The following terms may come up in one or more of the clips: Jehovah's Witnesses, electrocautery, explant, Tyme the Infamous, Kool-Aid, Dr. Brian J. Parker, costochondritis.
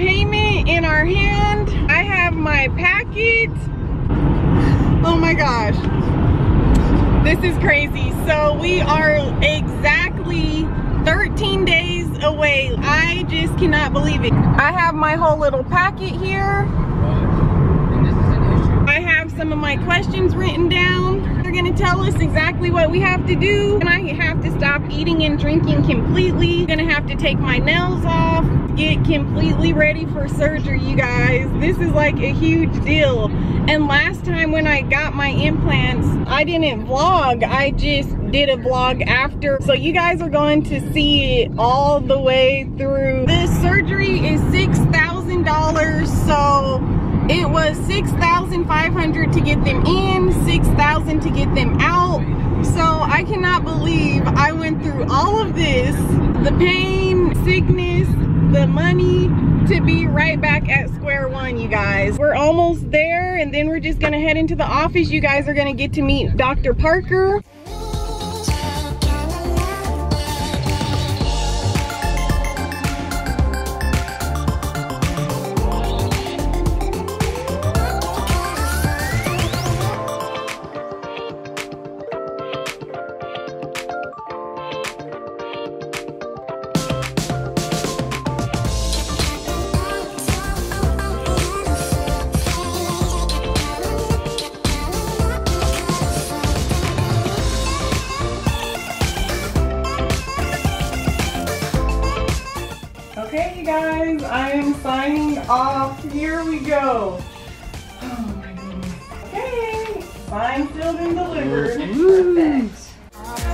payment in our hand. I have my package. Oh my gosh, this is crazy. So we are exactly 13 days away. I just cannot believe it. I have my whole little packet here. I have some of my questions written down. They're gonna tell us exactly what we have to do, and I have to stop eating and drinking completely. I'm gonna have to take my nails off, get completely ready for surgery, you guys. This is like a huge deal. And last time when I got my implants, I didn't vlog, I just did a vlog after. So you guys are going to see it all the way through. This surgery is $6,000, so it was $6,500 to get them in, $6,000 to get them out. So I cannot believe I went through all of this, the pain, sickness, the money, to be right back at square one, you guys. We're almost there, and then we're just gonna head into the office. You guys are gonna get to meet Dr. Parker. Guys, I am signing off. Here we go. Oh my goodness. Okay, signed, filled, and delivered. Ooh. Perfect.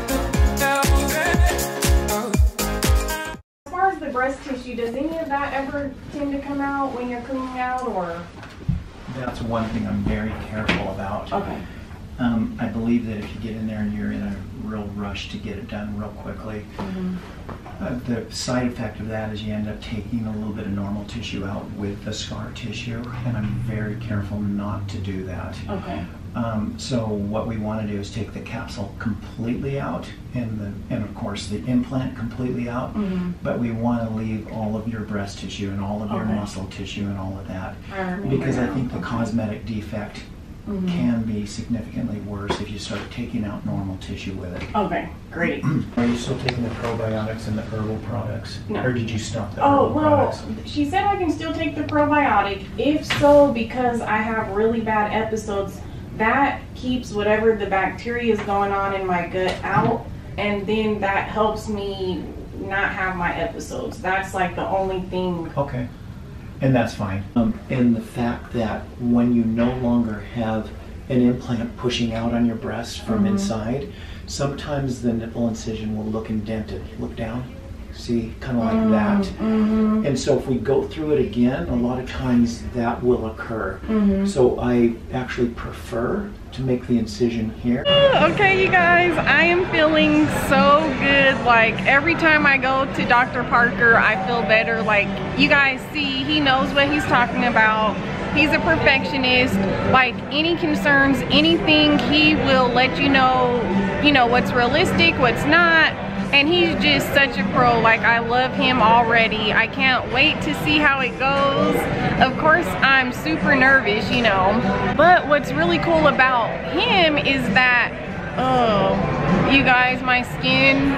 As far as the breast tissue, does any of that ever tend to come out when you're cleaning out, or? That's one thing I'm very careful about. Okay. I believe that if you get in there and you're in a real rush to get it done real quickly, the side effect of that is you end up taking a little bit of normal tissue out with the scar tissue, and I'm very careful not to do that. Okay. So what we want to do is take the capsule completely out, and of course the implant completely out, but we want to leave all of your breast tissue and all of your muscle tissue and all of that, because I think the cosmetic defect can be significantly worse if you start taking out normal tissue with it. Okay, great. Are you still taking the probiotics and the herbal products? No. Or did you stop the herbal products? Oh, well, she said I can still take the probiotic. If so, because I have really bad episodes, that keeps whatever the bacteria is going on in my gut out, and then that helps me not have my episodes. That's like the only thing. Okay. And that's fine. And the fact that when you no longer have an implant pushing out on your breast from inside, sometimes the nipple incision will look indented. Look down, see, kind of like that. And so if we go through it again, a lot of times that will occur. So I actually prefer to make the incision here. Okay, you guys, I am feeling so good. Like every time I go to Dr. Parker, I feel better. Like you guys see, he knows what he's talking about. He's a perfectionist. Like any concerns, anything, he will let you know what's realistic, what's not. And he's just such a pro. Like I love him already. I can't wait to see how it goes. Of course I'm super nervous, you know, but what's really cool about him is that, oh, you guys, my skin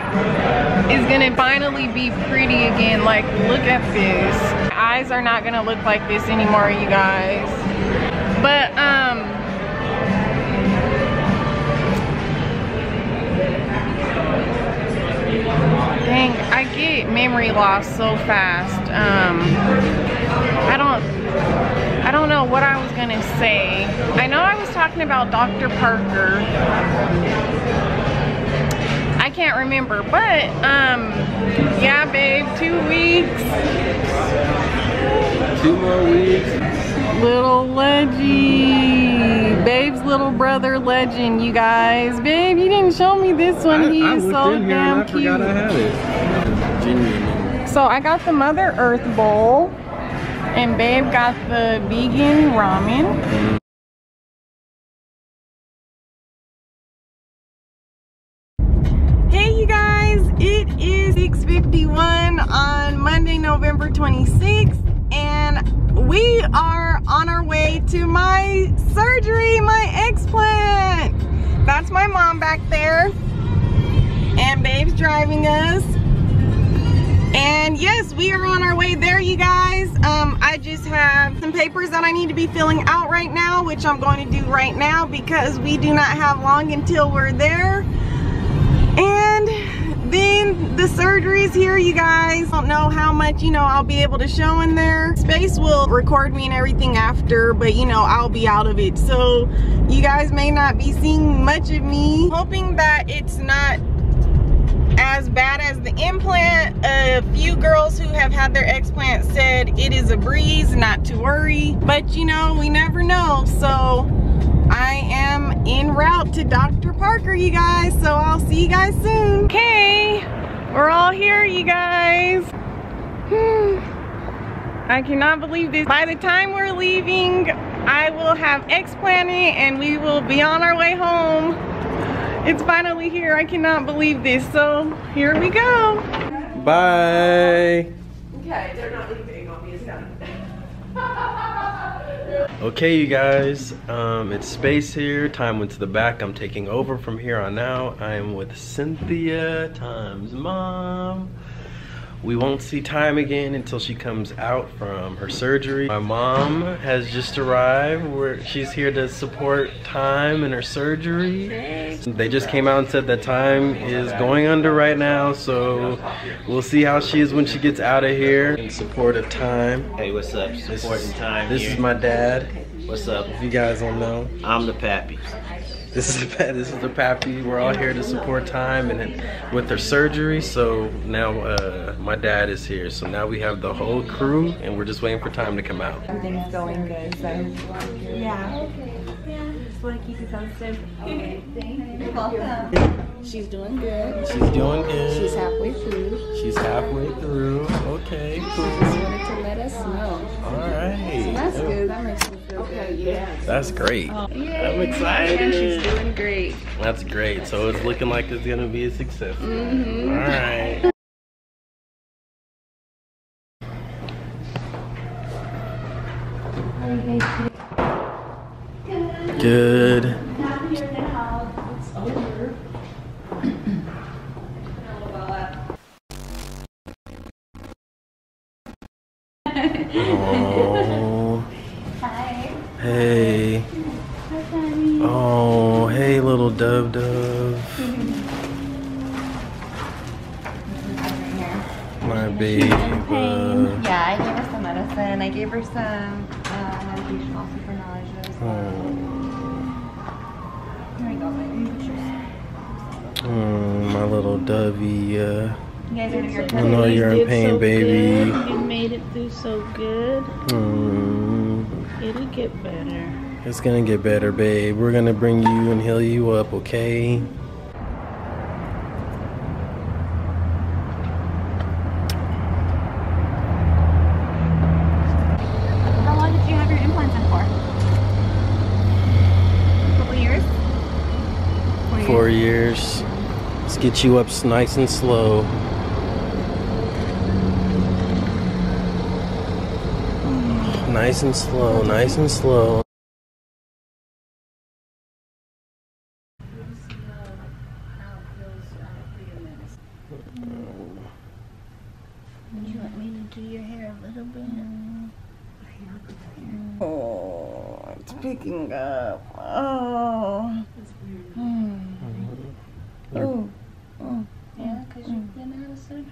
is gonna finally be pretty again. Like look at this. My eyes are not gonna look like this anymore, you guys. But dang, I get memory loss so fast. I don't know what I was gonna say. I know I was talking about Dr. Parker. I can't remember, but yeah, babe, 2 weeks. 2 more weeks. Little Leggy, babe's little brother Legend, you guys. Babe, you didn't show me this one. He's so damn cute. I forgot I had it. So I got the Mother Earth bowl, and babe got the vegan ramen. It is 6:51 on Monday, November 26th, and We are on our way to my surgery, my explant. That's my mom back there. And babe's driving us. And yes, we are on our way there, you guys. I just have some papers that I need to be filling out right now, which I'm going to do right now because we do not have long until we're there. And then the surgery is here, you guys. I don't know how much, you know, I'll be able to show in there. Space will record me and everything after, but you know, I'll be out of it. So you guys may not be seeing much of me. Hoping that it's not as bad as the implant. A few girls who have had their explant said it is a breeze, not to worry, but you know, we never know. So I am en route to Dr. Parker, you guys, so I'll see you guys soon. Okay, we're all here, you guys. I cannot believe this. By the time we're leaving, I will have explanted and we will be on our way home. It's finally here. I cannot believe this. So here we go. Bye. Okay, they're not leaving, obviously. Okay, you guys. It's Space here. Tyme went to the back. I'm taking over from here on out. I am with Cynthia, Tyme's mom. We won't see Tyme again until she comes out from her surgery. My mom has just arrived. She's here to support Tyme in her surgery. They just came out and said that Tyme is going under right now, so we'll see how she is when she gets out of here. In support of Tyme. Hey, what's up? Supporting Tyme. This is my dad. What's up? If you guys don't know, I'm the pappy. This is the pappy. We're all here to support Tyme and with her surgery. So now my dad is here. So now we have the whole crew, and we're just waiting for Tyme to come out. Everything's going good. So yeah, just want to keep you posted. You're welcome. She's doing good. She's doing good. She's halfway through. She's halfway through. Okay, cool. Just wanted to let us know. All right. So that's good. That makes me feel good. Yeah. That's great. I'm excited. She's doing great. That's great. So it's looking like it's gonna be a success. Mm-hmm. All right. Good. Not here now. It's over. Oh. Hi. Hey. Hi, Daddy. Oh, hey, little Dove Dove. My baby. Yeah, I gave her some medicine. I gave her some medication also for nausea. Oh. Here we go, baby. Oh, my little Dovey. You guys are in your pain. I know you're in pain, so baby. Good. You made it through so good. It'll get better. It's gonna get better, babe. We're gonna bring you and heal you up, okay? How long did you have your implants in for? A couple years? 4 years. Let's get you up nice and slow. Nice and slow, nice and slow. You want me to do your hair a little bit? Oh, it's picking up. Oh. Yeah, because you've been out of surgery.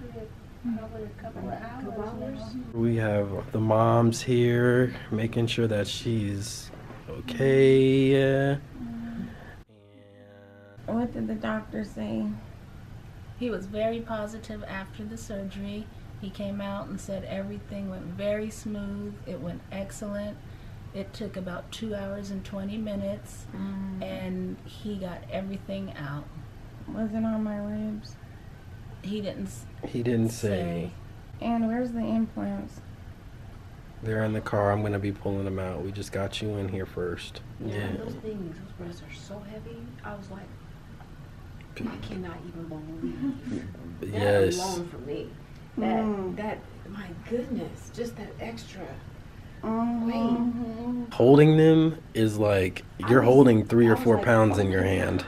We have the moms here making sure that she's okay. What did the doctor say? He was very positive after the surgery. He came out and said everything went very smooth. It went excellent. It took about 2 hours and 20 minutes, and he got everything out. Was it on my ribs? He didn't say. And where's the implants? They're in the car. I'm going to be pulling them out. We just got you in here first. Yeah. Those breasts are so heavy. I was like, I cannot even believe. Yes. That alone for me. That, my goodness, just that extra. Mm-hmm. Holding them is like you're holding 3 or 4 pounds in your hand.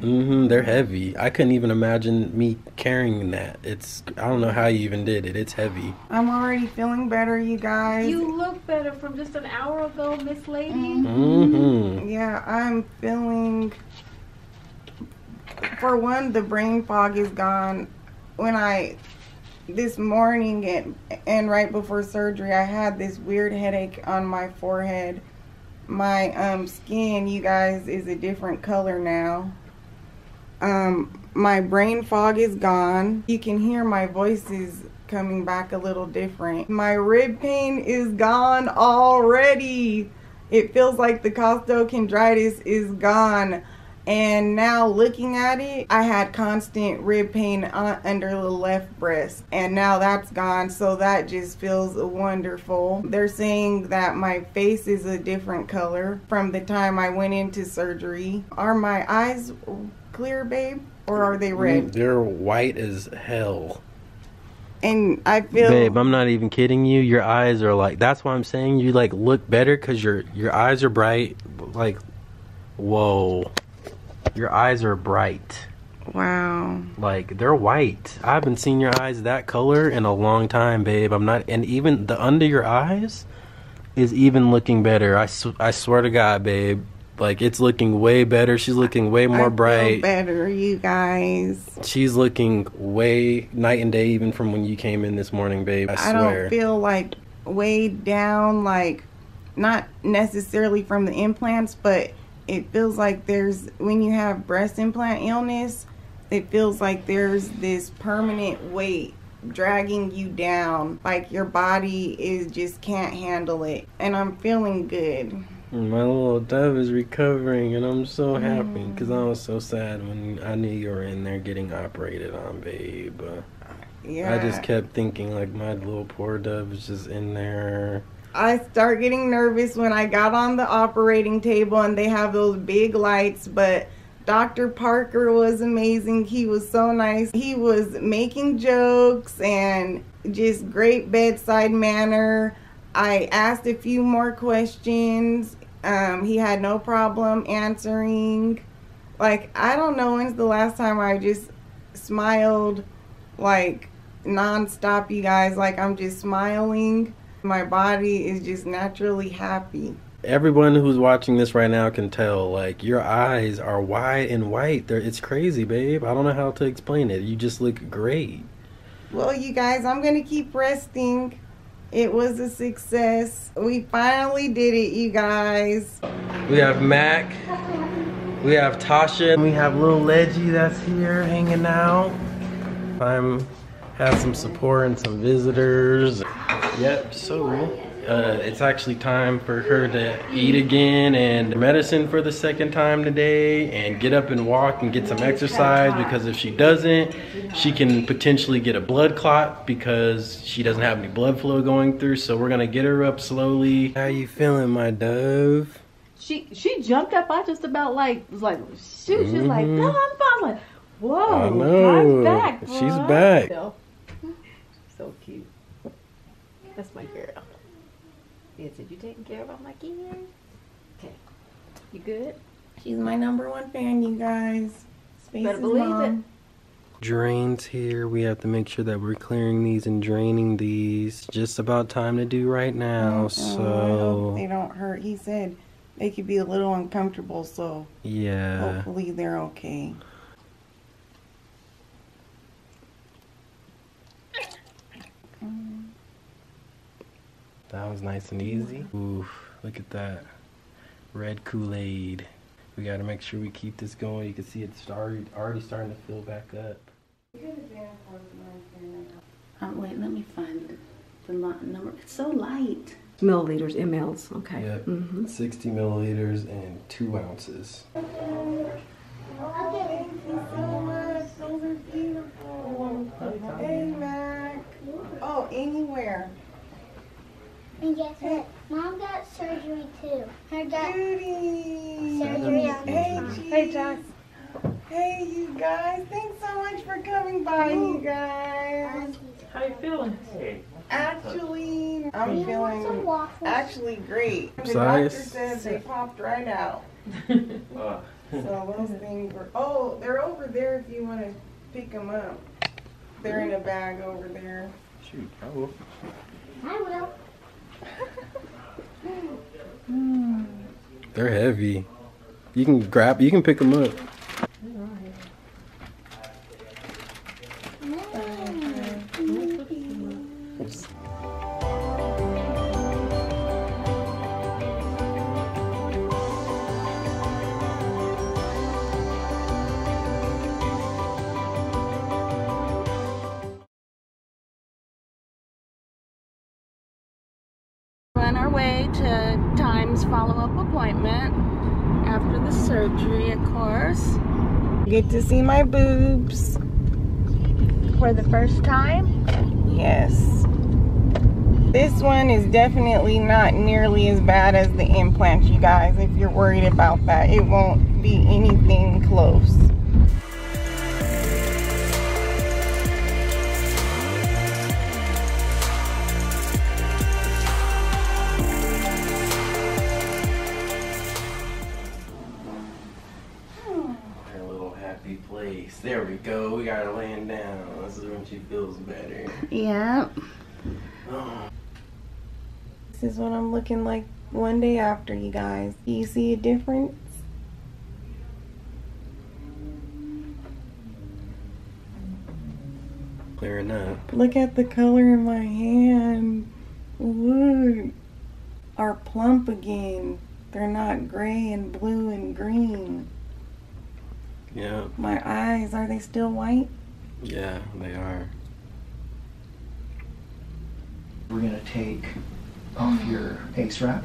Mm-hmm, they're heavy. I couldn't even imagine me carrying that. I don't know how you even did it. It's heavy. I'm already feeling better, you guys. You look better from just an hour ago, Miss Lady. Mm-hmm. Yeah, I'm feeling, for one, the brain fog is gone. When this morning and right before surgery, I had this weird headache on my forehead. My skin, you guys, is a different color now. My brain fog is gone. You can hear my voices coming back a little different. My rib pain is gone already. It feels like the costochondritis is gone. And now looking at it, I had constant rib pain under the left breast, and now that's gone, so that just feels wonderful. They're saying that my face is a different color from the time I went into surgery. Are my eyes clear, babe, or are they red? They're white as hell. And I feel, babe, I'm not even kidding you. Your eyes are like, that's why I'm saying you like look better, because your eyes are bright. Like, whoa. Your eyes are bright. Wow. Like, they're white. I haven't seen your eyes that color in a long time, babe. I'm not, and even the under your eyes is even looking better. I swear to God, babe. Like, it's looking way better. She's looking way more bright. Better, you guys. She's looking way night and day, even from when you came in this morning, babe. I swear. I don't feel like weighed down, like, not necessarily from the implants, but it feels like there's, when you have breast implant illness, it feels like there's this permanent weight dragging you down. Like your body is just can't handle it. And I'm feeling good. My little dove is recovering, and I'm so happy, because I was so sad when I knew you were in there getting operated on, babe. Yeah. I just kept thinking, like, my little poor dove is just in there. I start getting nervous when I got on the operating table and they have those big lights, but Dr. Parker was amazing. He was so nice. He was making jokes and just great bedside manner. I asked a few more questions. He had no problem answering. Like, I don't know when's the last time I just smiled like nonstop, you guys. Like, I'm just smiling. My body is just naturally happy. Everyone who's watching this right now can tell, like, your eyes are wide and white. It's crazy, babe. I don't know how to explain it. You just look great. Well, you guys, I'm going to keep resting. It was a success. We finally did it, you guys. We have Mac. We have Tasha. We have little Leggy that's here hanging out. I'm have some support and some visitors. Yep, so it's actually time for her to eat again and medicine for the second time today and get up and walk and get some exercise, because if she doesn't, she can potentially get a blood clot because she doesn't have any blood flow going through. So we're gonna get her up slowly. How you feeling, my dove? She jumped up. I just about like was like, shoot, she's like, no, I'm fine. Like, whoa, I'm back. Bro. She's back. So cute. That's my girl. Yeah, said you taking care of all my kids? Okay. You good? She's my #1 fan, you guys. Space better believe long. It. Drains here. We have to make sure that we're clearing these and draining these. Just about time to do right now. So they don't hurt. He said they could be a little uncomfortable, so yeah. Hopefully they're okay. That was nice and easy. Oof, look at that. Red Kool-Aid. We gotta make sure we keep this going. You can see it's already starting to fill back up. Wait, let me find the number. It's so light. Milliliters, mLs, okay. Yep, 60 milliliters and 2 ounces. Thank you so much. Those are beautiful. Hey, Mac. Oh, anywhere. And guess what? Mom got surgery too. Her got surgery on her arm. Hey, Josh. Hey, you guys. Thanks so much for coming by, you guys. How you feeling? Hey. Actually, I'm feeling actually great. The doctor said they popped right out. So those things were, oh, they're over there if you want to pick them up. They're in a bag over there. Shoot, I will. I will. They're heavy. You can grab, you can pick them up. On our way to Tyme's follow-up appointment after the surgery, of course. Get to see my boobs. For the first time? Yes. This one is definitely not nearly as bad as the implant, you guys, if you're worried about that. It won't be anything close. Place. There we go. We got her laying down. This is when she feels better. Yep. Oh. This is what I'm looking like one day after, you guys. Do you see a difference? Clearing up. Look at the color in my hand. Look. Are plump again. They're not gray and blue and green. Yeah. My eyes, are they still white? Yeah, they are. We're going to take off your ace wrap,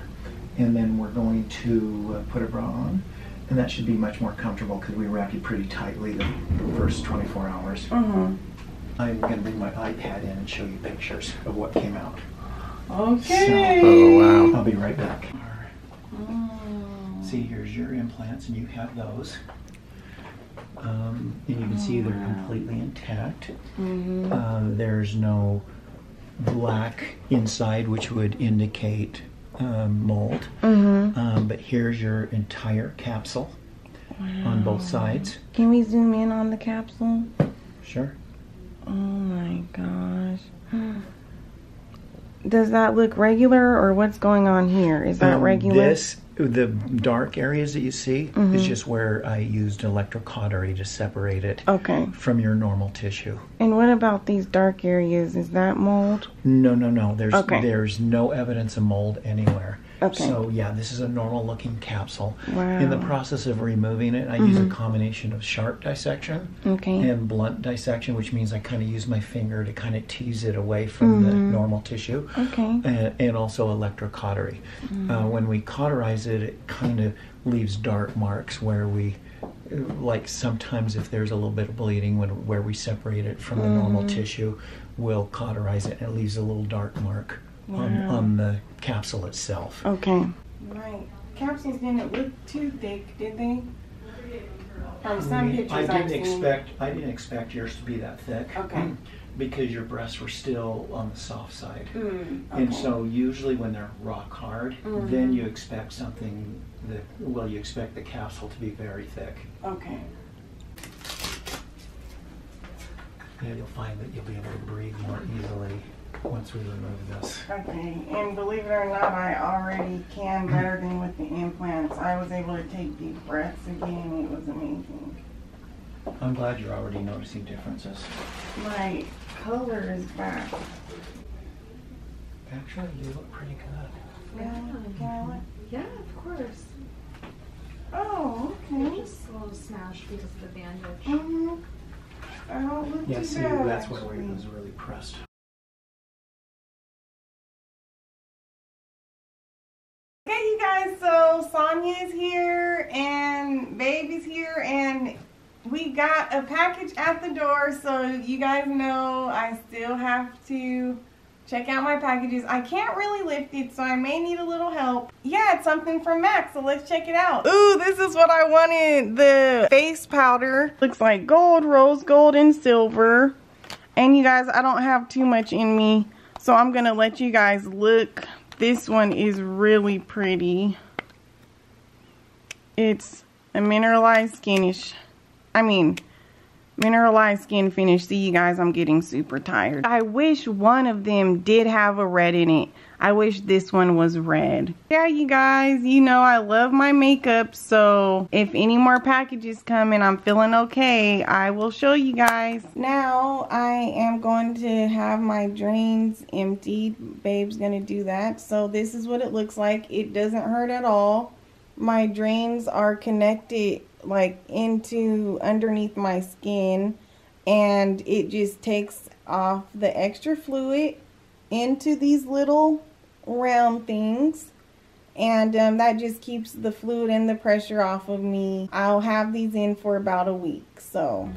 and then we're going to put a bra on, and that should be much more comfortable because we wrap you pretty tightly the first 24 hours. I'm going to bring my iPad in and show you pictures of what came out. Okay. So, oh, wow. I'll be right back. See, here's your implants, and you have those. And you can see they're completely intact. There's no black inside, which would indicate mold. But here's your entire capsule on both sides. Can we zoom in on the capsule? Sure. Oh my gosh. Does that look regular, or what's going on here? Is that regular? The dark areas that you see is just where I used electrocautery to separate it from your normal tissue. And what about these dark areas? Is that mold? No, no, no. There's no evidence of mold anywhere. So yeah, this is a normal looking capsule. In the process of removing it, I use a combination of sharp dissection and blunt dissection, which means I kind of use my finger to kind of tease it away from the normal tissue. And also electrocautery. When we cauterize it, it kind of leaves dark marks where we, like sometimes if there's a little bit of bleeding where we separate it from the normal tissue, we'll cauterize it and it leaves a little dark mark. On the capsule itself. Right. Capsules didn't look too thick, did they? From some pictures I didn't expect yours to be that thick. Because your breasts were still on the soft side. And so usually when they're rock hard, then you expect something that, well, you expect the capsule to be very thick. Yeah, you'll find that you'll be able to breathe more easily once we remove this. And believe it or not, I already can better than with the implants. I was able to take deep breaths again. It was amazing. I'm glad you're already noticing differences. My color is back. Actually, you look pretty good. Yeah, can I look? Yeah, of course. Oh, okay. Just a little smash because of the bandage. I don't look too bad. Yeah, see, that's where it was really pressed. So Sonya's here and baby's here and we got a package at the door, so you guys know I still have to check out my packages. I can't really lift it, so I may need a little help. Yeah, it's something from Max, so let's check it out. Ooh, this is what I wanted, the face powder. Looks like gold, rose gold, and silver. And you guys, I don't have too much in me, So I'm going to let you guys look. This one is really pretty. It's a mineralized skinish. I mean, mineralized skin finish. See you guys, I'm getting super tired. I wish one of them did have a red in it. I wish this one was red. Yeah, you guys, you know I love my makeup, so if any more packages come and I'm feeling okay, I will show you guys. Now I am going to have my drains emptied. Babe's gonna do that. So this is what it looks like. It doesn't hurt at all. My drains are connected like into underneath my skin, and it just takes off the extra fluid into these little round things, and that just keeps the fluid and the pressure off of me. I'll have these in for about a week, so